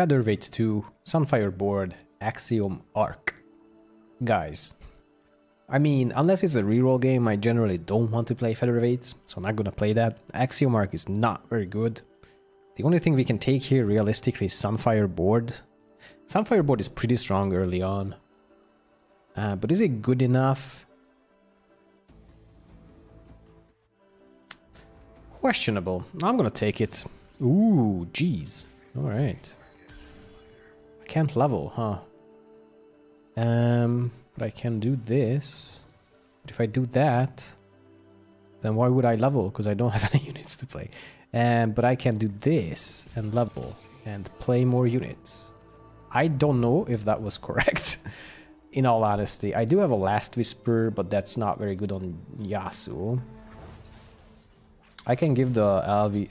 Featherweight 2, Sunfire Board, Axiom Arc. Guys, I mean, unless it's a reroll game, I generally don't want to play Featherweight, so I'm not gonna play that. Axiom Arc is not very good. The only thing we can take here realistically is Sunfire Board. Sunfire Board is pretty strong early on. But is it good enough? Questionable. I'm gonna take it. Ooh, jeez. Alright. I can't level, huh? But I can do this. But if I do that, then why would I level? Because I don't have any units to play. But I can do this and level and play more units. I don't know if that was correct. In all honesty, I do have a Last Whisper, but that's not very good on Yasuo. I can give the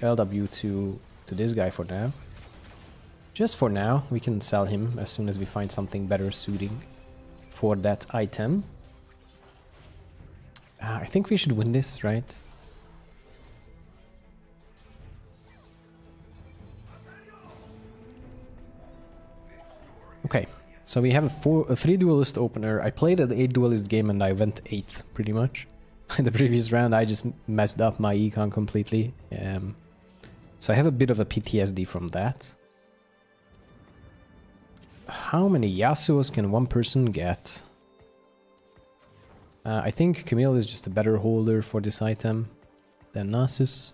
LW to this guy for now. Just for now, we can sell him as soon as we find something better suiting for that item. I think we should win this, right? Okay, so we have a three duelist opener. I played an 8 duelist game and I went 8th, pretty much. In the previous round, I just messed up my econ completely. So I have a bit of a PTSD from that. How many Yasuos can one person get? I think Camille is just a better holder for this item than Nasus.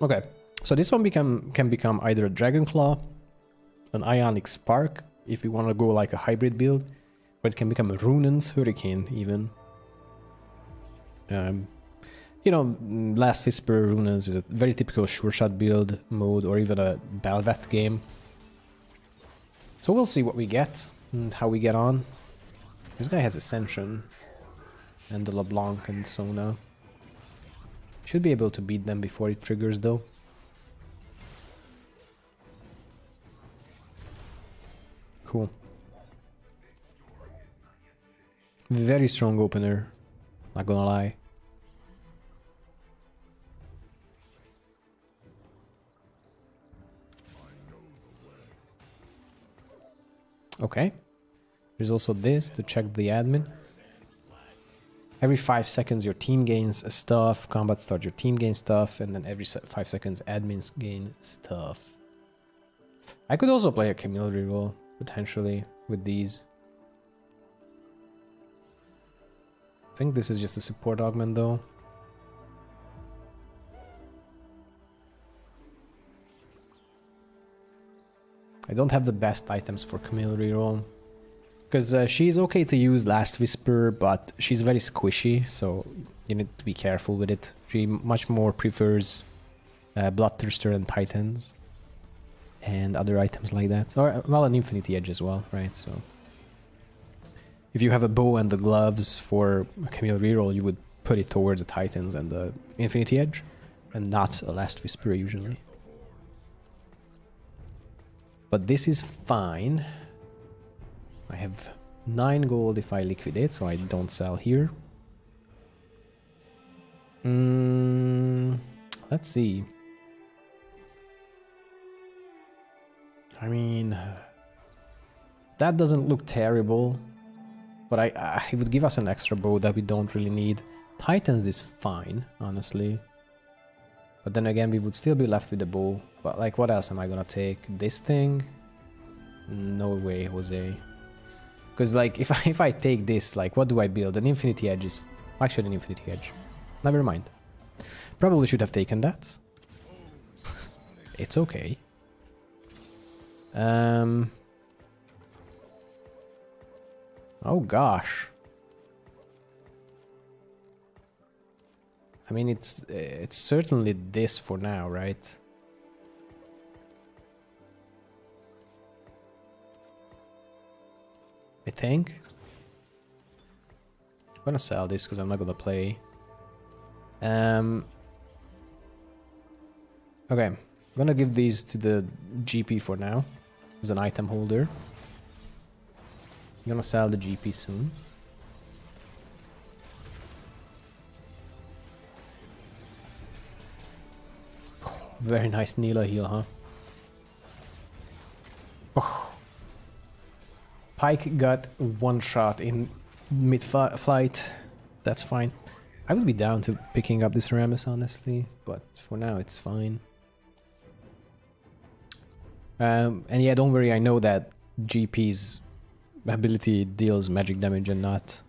Okay, so this one can become either a Dragonclaw, an Ionic Spark, if you want to go like a hybrid build, or it can become a Runan's Hurricane, even. You know, Last Whisper, Runan's is a very typical sure shot build mode, or even a Bel'Veth game. So we'll see what we get and how we get on. This guy has Ascension and the LeBlanc and Sona. Should be able to beat them before it triggers, though. Cool. Very strong opener, not gonna lie. Okay, there's also this to check the admin. Every 5 seconds your team gains stuff, combat start your team gains stuff, and then every 5 seconds admins gain stuff. I could also play a Camille reroll, potentially, with these. I think this is just a support augment, though. I don't have the best items for Camille reroll, because she's okay to use Last Whisper, but she's very squishy, so you need to be careful with it. She much more prefers Bloodthirster and Titans, and other items like that. Or, well, an Infinity Edge as well, right? So if you have a bow and the gloves for Camille reroll, you would put it towards the Titans and the Infinity Edge, and not a Last Whisper usually. But this is fine. I have 9 gold if I liquidate, so I don't sell here. Let's see. I mean, that doesn't look terrible, but it would give us an extra bow that we don't really need. Titans is fine, honestly. But then again, we would still be left with the bow. But like, what else am I gonna take? This thing? No way, Jose. Because like, if I take this, like, what do I build? An Infinity Edge is... Actually, an Infinity Edge. Never mind. Probably should have taken that. It's okay. Oh gosh. I mean, it's certainly this for now, right? I think I'm gonna sell this because I'm not gonna play. Okay, I'm gonna give these to the GP for now as an item holder. I'm gonna sell the GP soon. Very nice Neela heal, huh? Oh. Pike got one shot in mid-flight. That's fine. I would be down to picking up this Rammus, honestly, but for now it's fine. And yeah, don't worry, I know that GP's ability deals magic damage and not,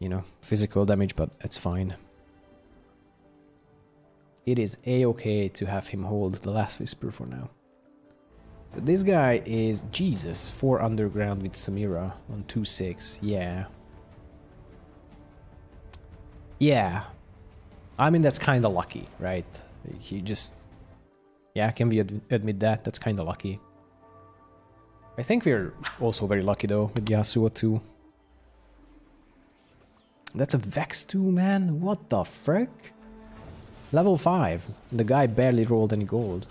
you know, physical damage, but it's fine. It is a-okay to have him hold the last Whisper for now. So this guy is Jesus, 4 underground with Samira on 2-6, yeah. Yeah, I mean, that's kind of lucky, right? He just... yeah, can we admit that? That's kind of lucky. I think we're also very lucky, though, with Yasuo, too. That's a Vex 2, man. What the frick? Level 5. The guy barely rolled any gold.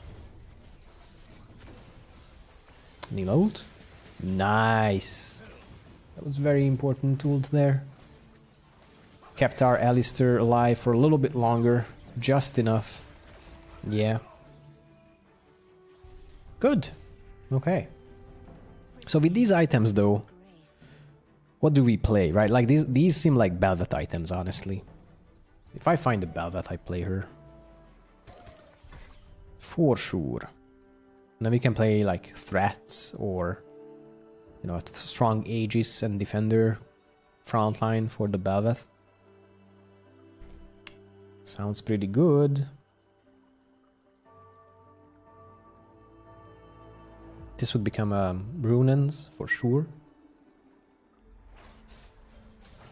Neil ult. Nice. That was very important ult there. Kept our Alistair alive for a little bit longer. Just enough. Yeah. Good. Okay. So with these items, though, what do we play, right? Like, these seem like Bel'Veth items, honestly. If I find a Bel'Veth, I play her. For sure. And then we can play, like, Threats or, you know, a strong Aegis and Defender frontline for the Bel'Veth. Sounds pretty good. This would become a Runans for sure.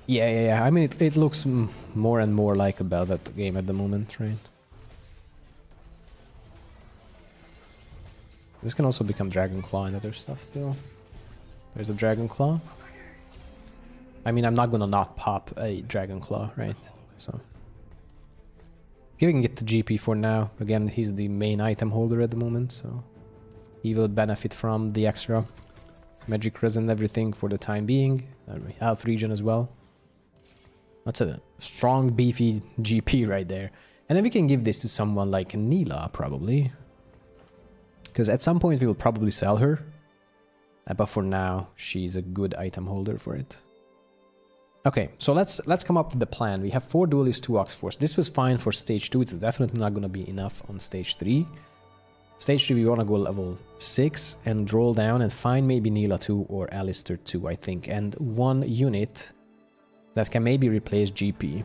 Yeah. I mean, it looks more and more like a Bel'Veth game at the moment, right? This can also become Dragonclaw and other stuff still. There's a Dragonclaw. I mean, I'm not gonna not pop a Dragonclaw, right? So... giving it to GP for now. Again, he's the main item holder at the moment, so he will benefit from the extra magic res and everything for the time being. Health region as well. That's a strong, beefy GP right there. And then we can give this to someone like Neela, probably. Because at some point we will probably sell her. But for now, she's a good item holder for it. Okay, so let's come up with the plan. We have 4 duelists, 2 Oxforce. This was fine for stage 2. It's definitely not going to be enough on stage 3. Stage 3, we want to go level 6 and roll down and find maybe Neela 2 or Alistair 2, I think. And one unit that can maybe replace GP.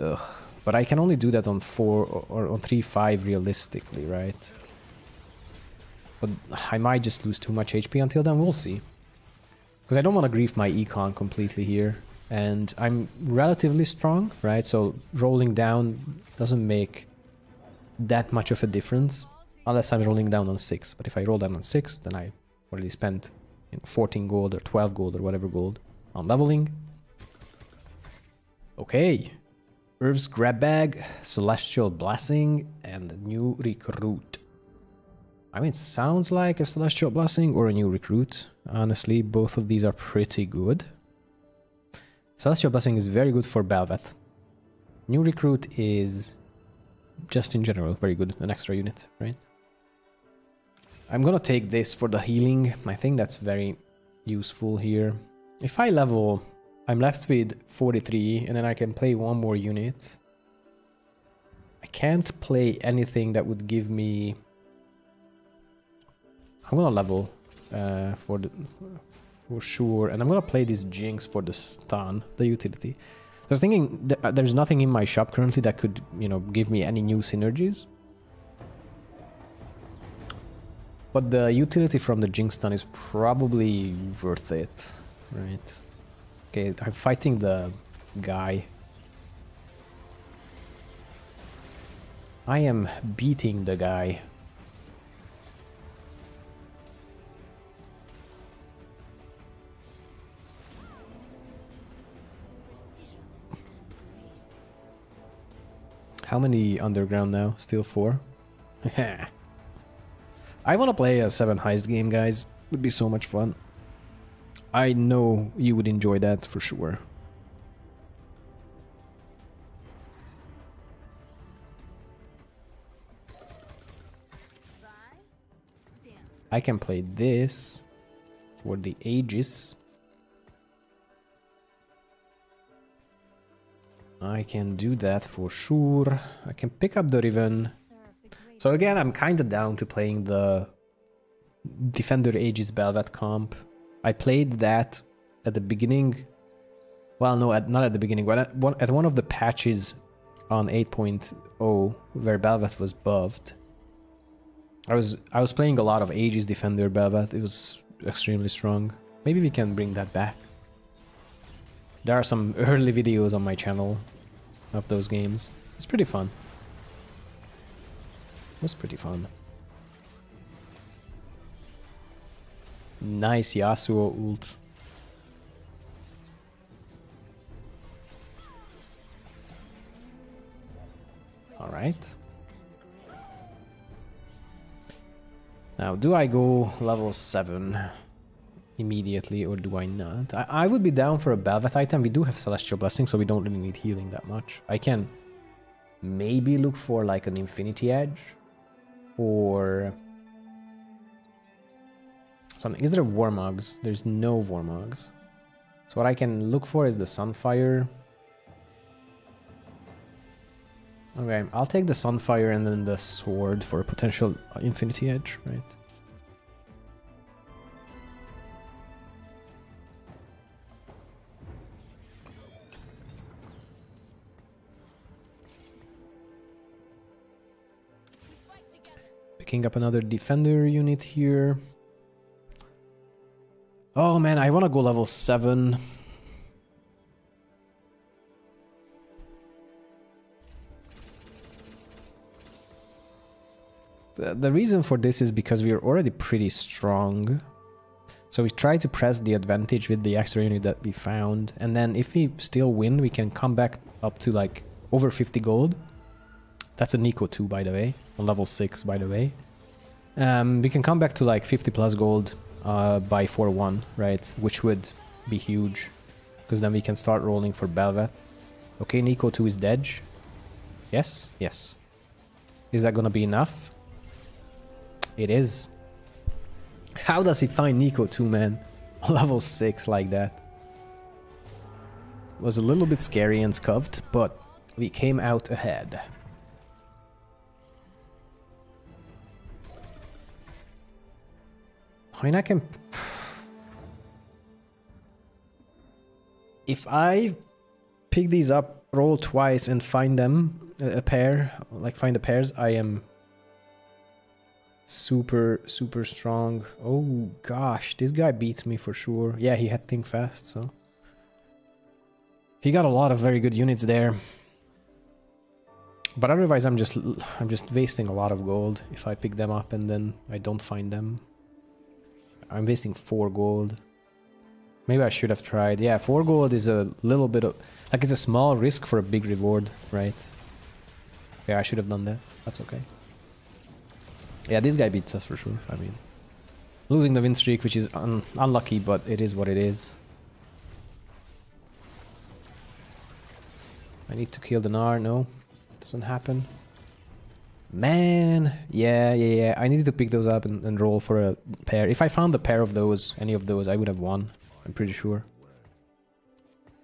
Ugh. But I can only do that on 4 or on 3-5 realistically, right? But I might just lose too much HP until then. We'll see. Because I don't want to grief my econ completely here, and I'm relatively strong, right? So rolling down doesn't make that much of a difference, unless I'm rolling down on 6. But if I roll down on 6, then I already spent, you know, 14 gold or 12 gold or whatever gold on leveling. Okay, Irv's grab bag, Celestial Blessing, and new recruit. I mean, it sounds like a Celestial Blessing or a new recruit. Honestly, both of these are pretty good. Celestial Blessing is very good for Bel'Veth. New recruit is just in general very good, an extra unit, right? I'm gonna take this for the healing. I think that's very useful here. If I level, I'm left with 43, and then I can play one more unit. I can't play anything that would give me... I'm gonna level for sure, and I'm gonna play this Jinx for the stun, the utility. So I was thinking there's nothing in my shop currently that could, you know, give me any new synergies. But the utility from the Jinx stun is probably worth it, right? Okay, I'm fighting the guy. I am beating the guy. How many underground now? Still 4? I want to play a 7 heist game, guys. Would be so much fun. I know you would enjoy that for sure. I can play this for the Aegis. I can do that for sure. I can pick up the Riven. So again, I'm kind of down to playing the Defender Aegis Bel'Veth comp. I played that at the beginning. Well, no, not at the beginning, but at one of the patches on 8.0 where Bel'Veth was buffed. I was playing a lot of Aegis Defender Bel'Veth. It was extremely strong. Maybe we can bring that back. There are some early videos on my channel of those games. It's pretty fun. It was pretty fun. Nice Yasuo ult. Alright. Now, do I go level 7? Immediately, or do I not? I would be down for a Bel'Veth item. We do have Celestial Blessing, so we don't really need healing that much. I can maybe look for like an Infinity Edge or something. Is there Warmogs? There's no Warmogs. So what I can look for is the Sunfire. Okay, I'll take the Sunfire and then the Sword for a potential Infinity Edge, right? Picking up another Defender unit here. Oh man, I want to go level 7. The reason for this is because we are already pretty strong. So we try to press the advantage with the extra unit that we found. And then if we still win, we can come back up to like over 50 gold. That's a Nico 2, by the way, on level 6, by the way. We can come back to like 50 plus gold by 4-1, right? Which would be huge, because then we can start rolling for Bel'Veth. Okay, Nico 2 is dead. Yes, yes. Is that gonna be enough? It is. How does he find Nico 2, man? Level 6 like that. It was a little bit scary and scuffed, but we came out ahead. I mean, I can... If I pick these up, roll twice and find them, a pair, like find the pairs, I am super, super strong. Oh gosh, this guy beats me for sure. Yeah, he had Think Fast, so... He got a lot of very good units there. But otherwise, I'm just wasting a lot of gold if I pick them up and then I don't find them. I'm wasting 4 gold. Maybe I should have tried. Yeah, 4 gold is a little bit of... Like, it's a small risk for a big reward, right? Yeah, I should have done that. That's okay. Yeah, this guy beats us for sure. I mean, losing the win streak, which is unlucky, but it is what it is. I need to kill the Gnar. No, doesn't happen. Man, yeah, I needed to pick those up and roll for a pair. If I found a pair of those, any of those, I would have won, I'm pretty sure.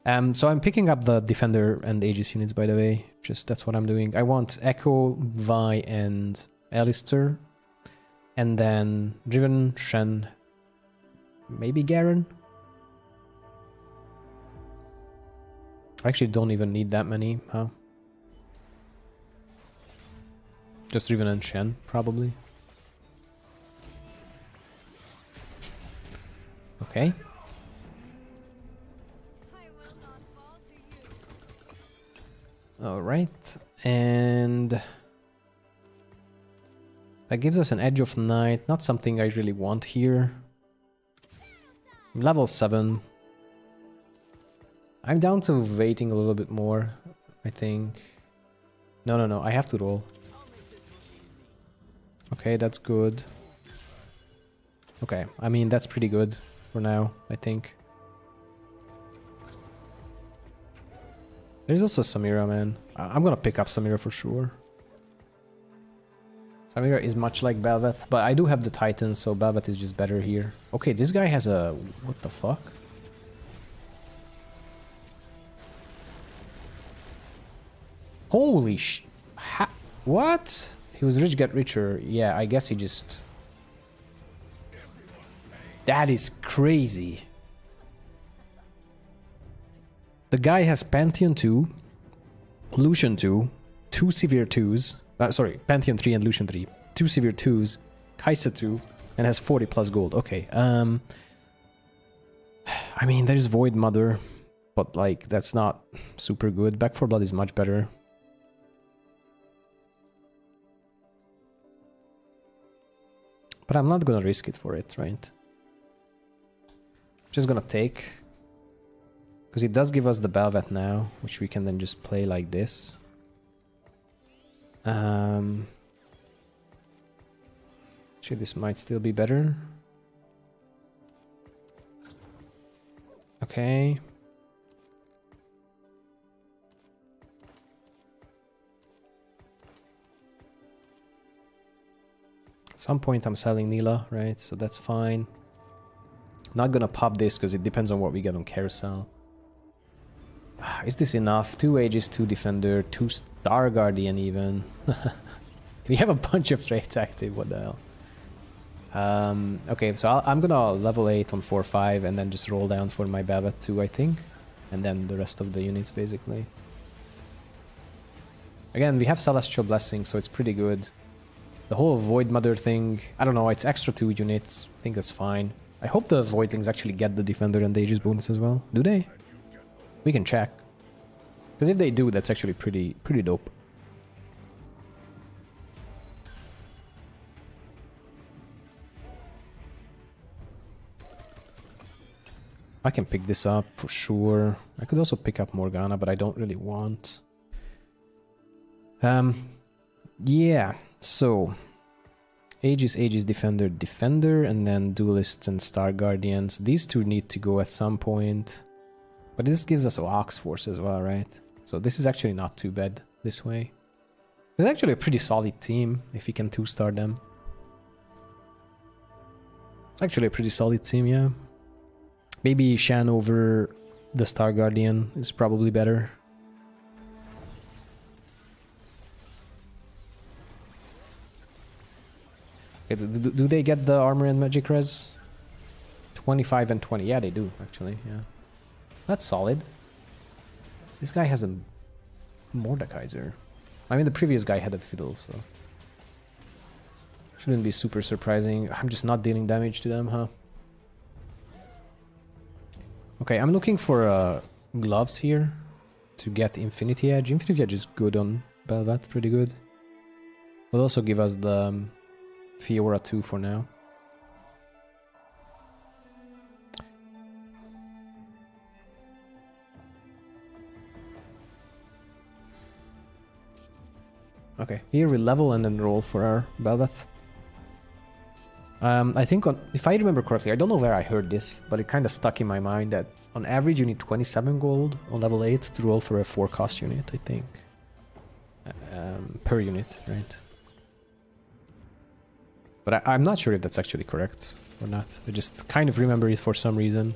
So I'm picking up the Defender and Aegis units, by the way. Just, that's what I'm doing. I want Echo, Vi, and Alistair. And then Riven, Shen, maybe Garen? I actually don't even need that many, huh? Just Riven and Shen, probably. Okay. Alright, and... That gives us an Edge of Night, not something I really want here. Level 7. I'm down to waiting a little bit more, I think. No, I have to roll. Okay, that's good. Okay, I mean, that's pretty good for now, I think. There's also Samira, man. I'm gonna pick up Samira for sure. Familiar is much like Bel'Veth, but I do have the Titan, so Bel'Veth is just better here. Okay, this guy has a... what the fuck? Holy sh... what? He was rich, got richer. Yeah, I guess he just... that is crazy. The guy has Pantheon 2, Lucian 2, 2 Severe 2s, sorry, Pantheon 3 and Lucian 3, 2 Severe 2s, Kai'Sa 2, and has 40 plus gold. Okay, I mean, there's Void Mother, but, like, that's not super good. Back 4 Blood is much better. But I'm not gonna risk it for it, right? Just gonna take... because it does give us the Bel'Veth now, which we can then just play like this. Actually, this might still be better. Okay. At some point I'm selling Nila, right? So that's fine. Not gonna pop this because it depends on what we get on carousel. Is this enough? 2 Aegis, 2 Defender, 2 Star Guardian even. We have a bunch of traits active, what the hell. Okay, so I'm gonna level 8 on 4-5 and then just roll down for my Bel'Veth 2, I think. And then the rest of the units, basically. Again, we have Celestial Blessing, so it's pretty good. The whole Void Mother thing, I don't know, it's extra 2 units. I think that's fine. I hope the Voidlings actually get the Defender and the Aegis bonus as well. Do they? We can check, because if they do, that's actually pretty dope. I can pick this up for sure. I could also pick up Morgana, but I don't really want. Yeah, so Aegis, Aegis, Defender, Defender, and then Duelists and Star Guardians. These two need to go at some point. But this gives us Ox Force as well, right? So this is actually not too bad this way. It's actually a pretty solid team if you can 2-star them. It's actually a pretty solid team, yeah. Maybe Shan over the Star Guardian is probably better. Do they get the armor and magic res? 25 and 20. Yeah, they do, actually, yeah. That's solid. This guy has a Mordekaiser. I mean, the previous guy had a Fiddle, so... shouldn't be super surprising. I'm just not dealing damage to them, huh? Okay, I'm looking for gloves here to get Infinity Edge. Infinity Edge is good on Bel'Veth, pretty good. Will also give us the Fiora 2 for now. Okay, here we level and then roll for our Bel'Veth. I think, if I remember correctly, I don't know where I heard this, but it kind of stuck in my mind that on average you need 27 gold on level 8 to roll for a 4-cost unit, I think. Per unit, right? But I'm not sure if that's actually correct or not. I just kind of remember it for some reason.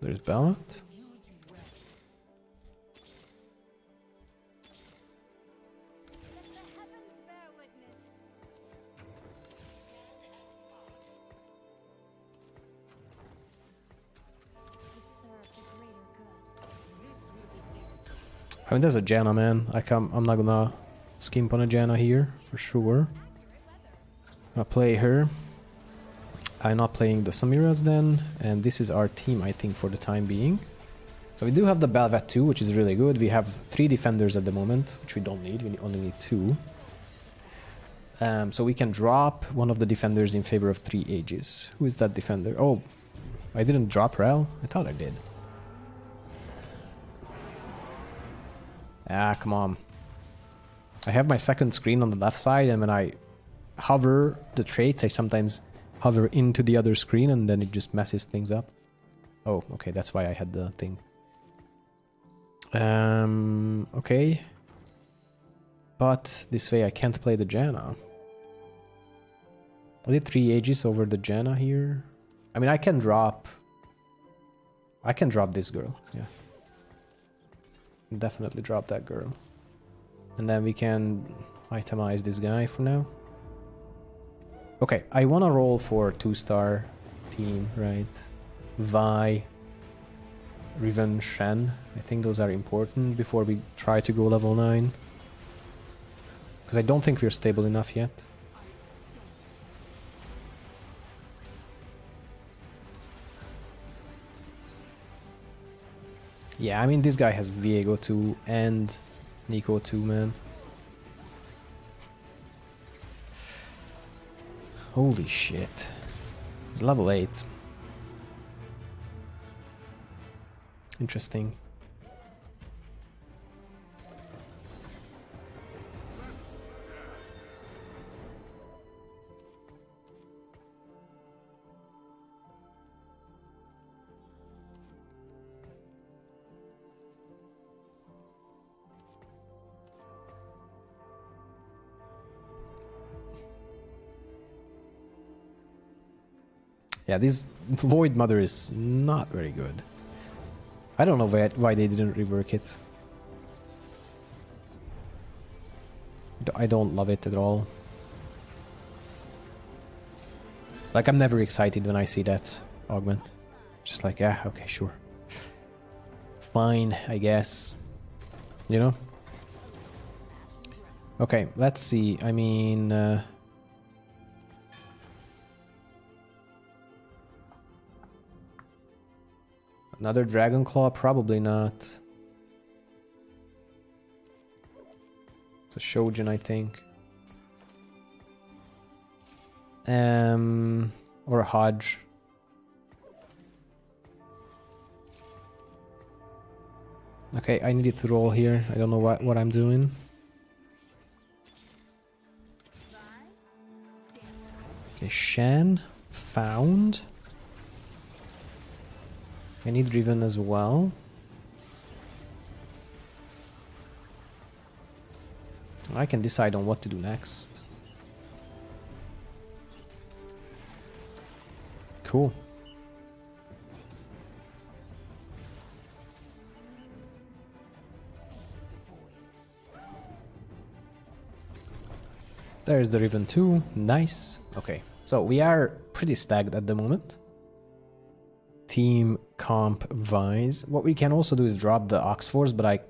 There's Bel'Veth. I mean, there's a Janna, man. I'm not gonna skimp on a Janna here, for sure. I'll play her. I'm not playing the Samiras then, and this is our team, I think, for the time being. So we do have the Bel'Veth 2, which is really good. We have 3 Defenders at the moment, which we don't need. We only need 2. So we can drop one of the Defenders in favor of 3 Aegis. Who is that Defender? Oh, I didn't drop Rell? I thought I did. Ah, come on. I have my second screen on the left side, and when I hover the traits, I sometimes hover into the other screen, and then it just messes things up. Oh, okay, that's why I had the thing. Okay. But this way I can't play the Janna. Was it 3 Aegis over the Janna here? I mean, I can drop this girl, yeah. Definitely drop that girl. And then we can itemize this guy for now. Okay, I wanna roll for 2-star team, right? Vi, Riven, Shen. I think those are important before we try to go level 9. Because I don't think we're stable enough yet. Yeah, I mean, this guy has Viego too and Nico too, man. Holy shit. It's level 8. Interesting. Yeah, this Void Mother is not very good. I don't know why they didn't rework it. I don't love it at all. Like, I'm never excited when I see that augment. Just like, yeah, okay, sure. Fine, I guess. You know? Okay, let's see. I mean... another Dragon Claw? Probably not. It's a Shoujin, I think. Or a Hodge. Okay, I needed to roll here. I don't know what I'm doing. Okay, Shen. Found. I need Riven as well. I can decide on what to do next. Cool. There's the Riven too. Nice. Okay, so we are pretty stacked at the moment. Team comp Vise. What we can also do is drop the Ox Force, but I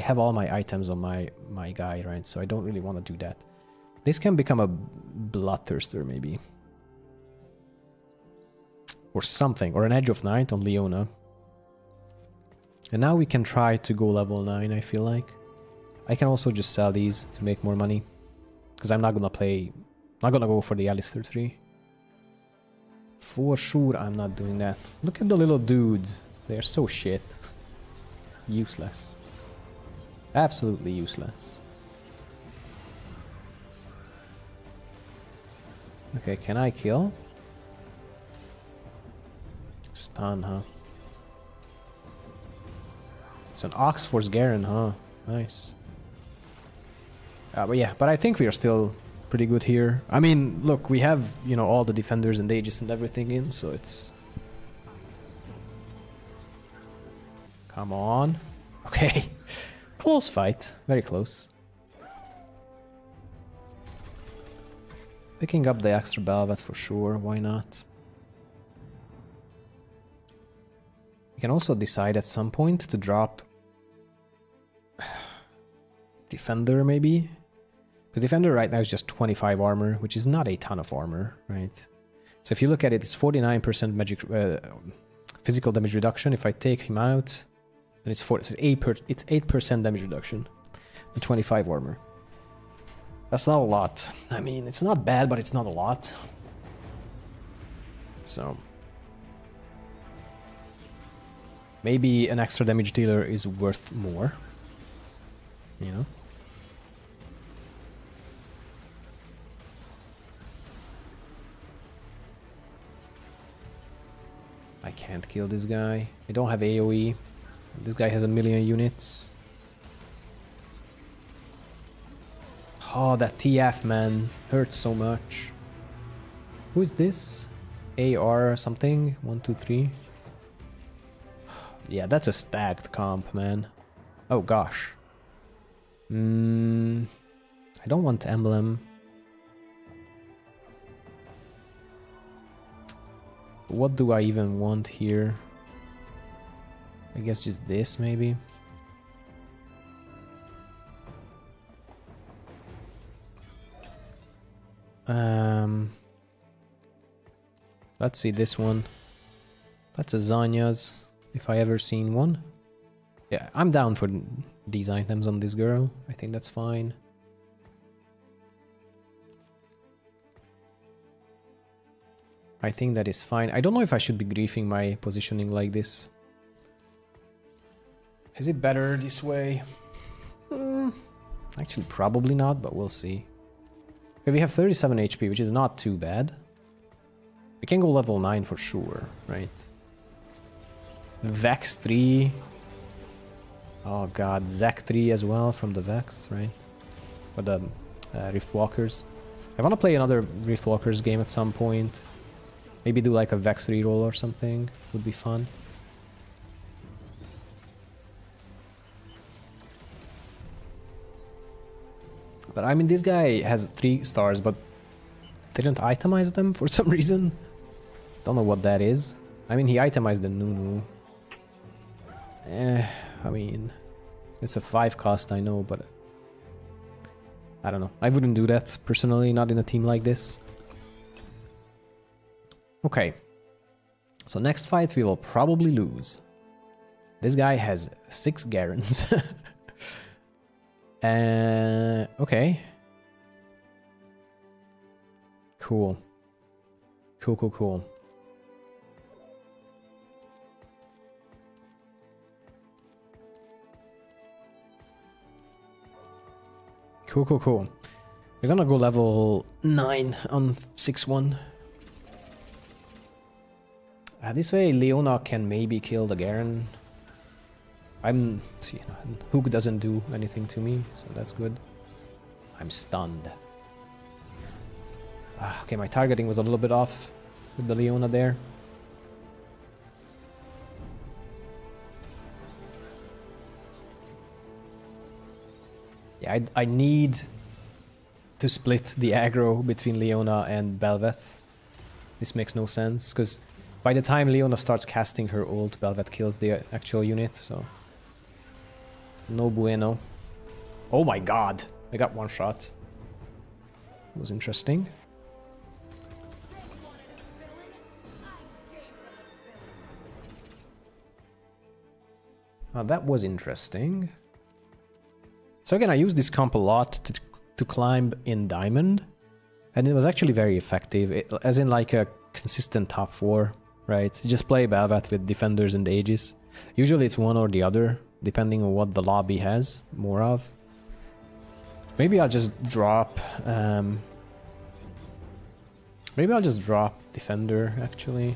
have all my items on my guy, right? So I don't really want to do that. This can become a Bloodthirster maybe, or something, or an Edge of Night on Leona. And now we can try to go level 9. I feel like I can also just sell these to make more money, because I'm not gonna go for the Alistar 3. For sure, I'm not doing that. Look at the little dudes. They're so shit. Useless. Absolutely useless. Okay, can I kill? Stun, huh? It's an Ox Force Garen, huh? Nice. But yeah, I think we are still... pretty good here. I mean, look, we have, you know, all the defenders and Aegis and everything in, so it's... Come on. Okay. Close fight. Very close. Picking up the extra Bel'Veth for sure. Why not? We can also decide at some point to drop... Defender, maybe? Because Defender right now is just 25 armor, which is not a ton of armor, right? So if you look at it, it's 49% magic physical damage reduction. If I take him out, then it's 8% damage reduction and 25 armor. That's not a lot. I mean, it's not bad, but it's not a lot. So... maybe an extra damage dealer is worth more. You know? I can't kill this guy. I don't have AoE. This guy has 1,000,000 units. Oh, that TF, man. Hurts so much. Who is this? AR something? 1, 2, 3. Yeah, that's a stacked comp, man. Oh, gosh. I don't want emblem. What do I even want here? I guess just this, maybe. Let's see this one. That's a Zanya's, if I ever seen one. Yeah, I'm down for these items on this girl. I think that's fine. I think that is fine. I don't know if I should be griefing my positioning like this. Is it better this way? Actually, probably not, but we'll see. Okay, we have 37 HP, which is not too bad. We can go level 9 for sure, right? Vex 3. Oh god, Zac 3 as well from the Vex, right? For the Riftwalkers. I want to play another Riftwalkers game at some point. Maybe do like a Vex reroll or something, would be fun. But I mean, this guy has 3 stars, but didn't itemize them for some reason. Don't know what that is. I mean, he itemized the Nunu. I mean, it's a 5 cost, I know, but I don't know. I wouldn't do that personally, not in a team like this. Okay, so next fight we will probably lose. This guy has 6 Garrons. Okay. Cool. Cool, cool, cool. Cool, cool, cool. We're gonna go level 9 on 6-1. This way, Leona can maybe kill the Garen. You know, Hook doesn't do anything to me, so that's good. I'm stunned. Okay, my targeting was a little bit off with the Leona there. Yeah, I need to split the aggro between Leona and Bel'Veth. This makes no sense, because by the time Leona starts casting her ult, Bel'Veth kills the actual unit, so... No bueno. Oh my god! I got 1 shot. It was interesting. That was interesting. So again, I used this comp a lot to climb in Diamond. And it was actually very effective, as in like a consistent top 4, right? You just play Bel'Veth with Defenders and Aegis. Usually it's one or the other, depending on what the lobby has more of. Maybe I'll just drop... maybe I'll just drop Defender, actually.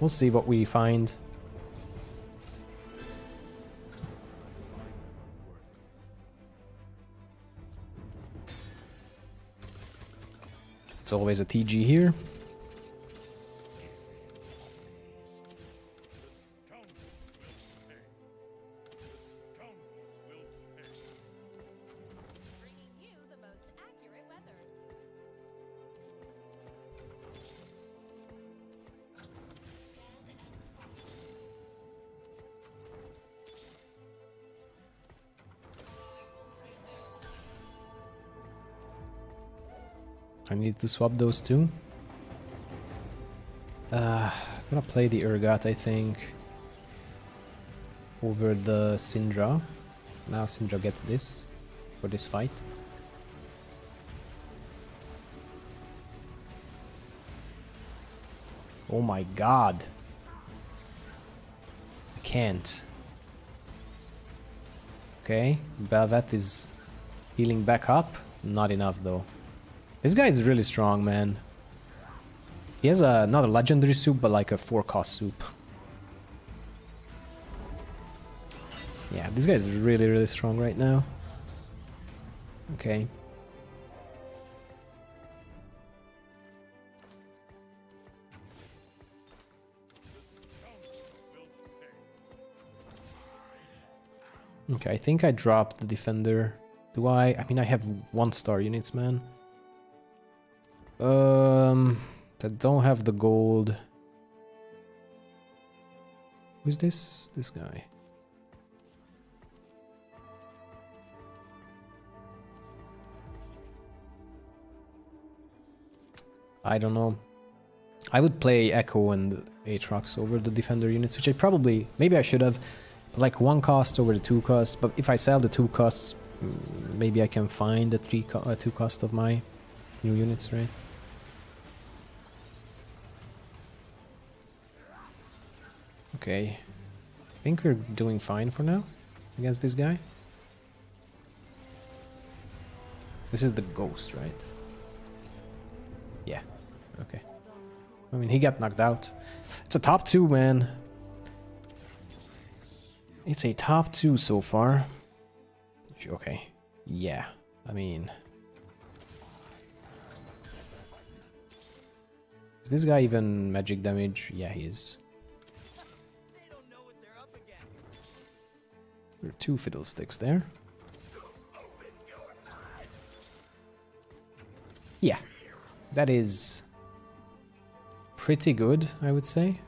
We'll see what we find. It's always a TG here. I need to swap those two. I'm gonna play the Urgot, I think, over the Syndra. Now Syndra gets this for this fight. Oh my god! I can't. Okay, Bel'Veth is healing back up. Not enough though. This guy is really strong, man. He has not a legendary soup, but like a 4 cost soup. Yeah, this guy is really, really strong right now. Okay. Okay, I think I dropped the Defender. Do I? I mean, I have 1-star units, man. I don't have the gold. Who's this? This guy. I don't know. I would play Echo and Aatrox over the Defender units, which I probably... Maybe I should have. Like 1 cost over the 2 costs, but if I sell the 2 costs, maybe I can find the 2 cost of my new units, right? Okay, I think we're doing fine for now against this guy. This is the ghost, right? Yeah, okay. I mean, he got knocked out. It's a top 2, man. It's a top 2 so far. Okay, yeah, I mean... Is this guy even magic damage? Yeah, he is. There are 2 fiddlesticks there. Yeah, that is pretty good, I would say.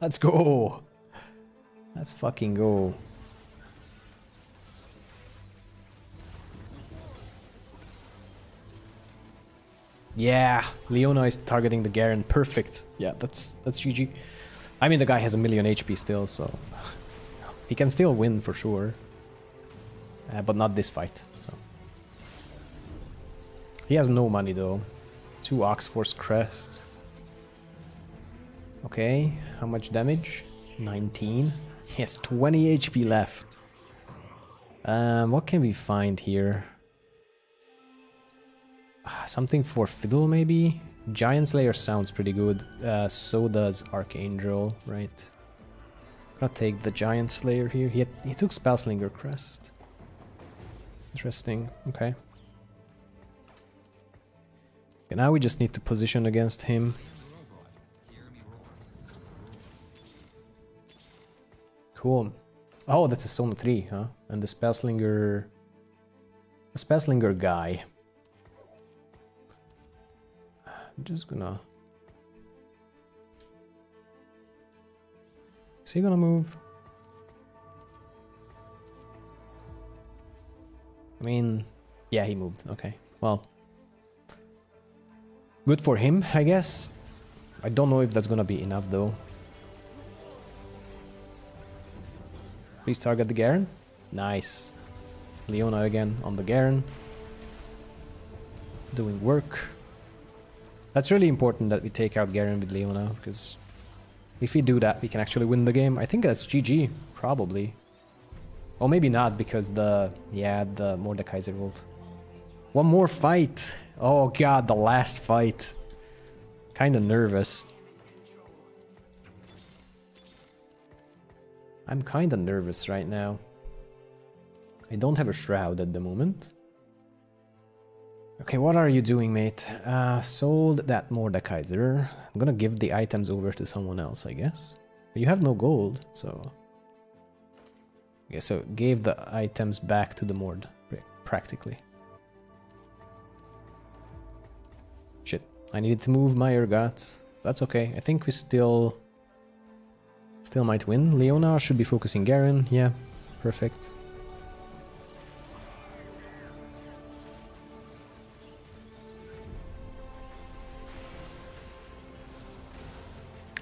Let's go! Let's fucking go. Yeah, Leona is targeting the Garen. Perfect. Yeah, that's GG. I mean, the guy has 1,000,000 HP still, so... He can still win for sure. But not this fight, so... He has no money, though. 2 Oxforce Crest. Okay, how much damage? 19. He has 20 HP left. What can we find here? Something for Fiddle, maybe? Giant Slayer sounds pretty good. So does Archangel, right? Gotta take the Giant Slayer here. He took Spellslinger Crest. Interesting, okay. Okay, now we just need to position against him. Cool. Oh, that's a Zone 3, huh? And the Spellslinger... The Spellslinger guy. I'm just gonna... Is he gonna move? I mean... Yeah, he moved. Okay. Well... Good for him, I guess. I don't know if that's gonna be enough, though. Please target the Garen. Nice. Leona again on the Garen. Doing work. That's really important that we take out Garen with Leona, because if we do that, we can actually win the game. I think that's GG, probably. Or maybe not, because the Mordekaiser revolt. One more fight. Oh god, the last fight. Kinda nervous. I'm kinda nervous right now. I don't have a shroud at the moment. Okay, what are you doing, mate? Sold that Mordekaiser. I'm gonna give the items over to someone else, I guess. But you have no gold, so... Okay, so gave the items back to the Mord, practically. Shit, I needed to move my Urgots. That's okay, I think we still... Still might win. Leona should be focusing Garen. Yeah, perfect.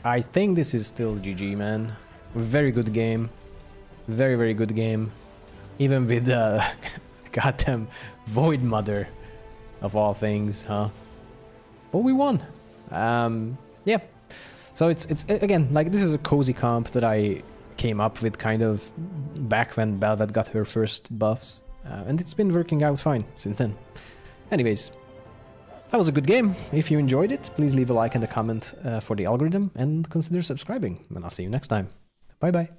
I think this is still GG, man. Very good game. Very, very good game. Even with the goddamn Void Mother of all things, huh? But we won. Yeah. So it's again, like, this is a cozy comp that I came up with kind of back when Bel'Veth got her first buffs, and it's been working out fine since then. Anyways, that was a good game. If you enjoyed it, please leave a like and a comment for the algorithm, and consider subscribing, and I'll see you next time. Bye bye.